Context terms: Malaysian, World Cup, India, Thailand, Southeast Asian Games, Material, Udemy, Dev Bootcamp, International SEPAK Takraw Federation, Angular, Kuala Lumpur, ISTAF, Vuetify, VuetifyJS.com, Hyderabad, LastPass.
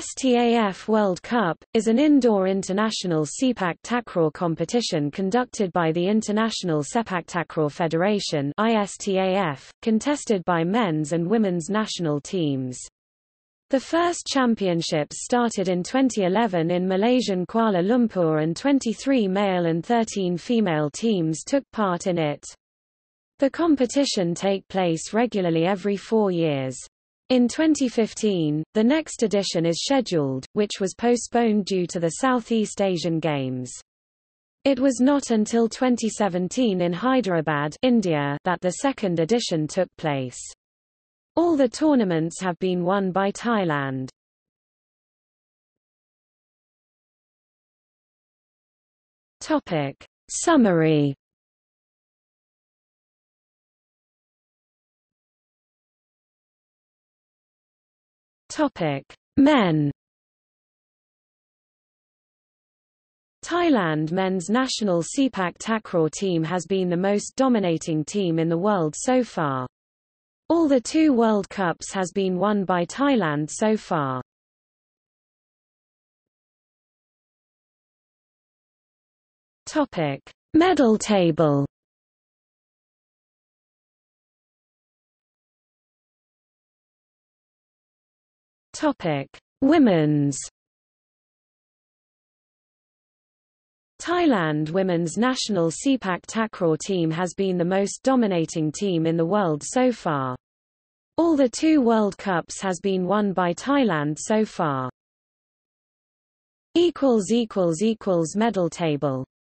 STAF World Cup, is an indoor international SEPAK Takraw competition conducted by the International SEPAK Takraw Federation (ISTAF), contested by men's and women's national teams. The first championships started in 2011 in Malaysian Kuala Lumpur and 23 male and 13 female teams took part in it. The competition takes place regularly every 4 years. In 2015, the next edition is scheduled, which was postponed due to the Southeast Asian Games. It was not until 2017 in Hyderabad, India, that the second edition took place. All the tournaments have been won by Thailand. Topic: Summary. Men. Thailand men's national SEPAK Takraw team has been the most dominating team in the world so far. All the 2 World Cups has been won by Thailand so far. Medal table. Women's. Thailand women's national SEPAK Takraw team has been the most dominating team in the world so far. All the 2 World Cups has been won by Thailand so far. == Medal table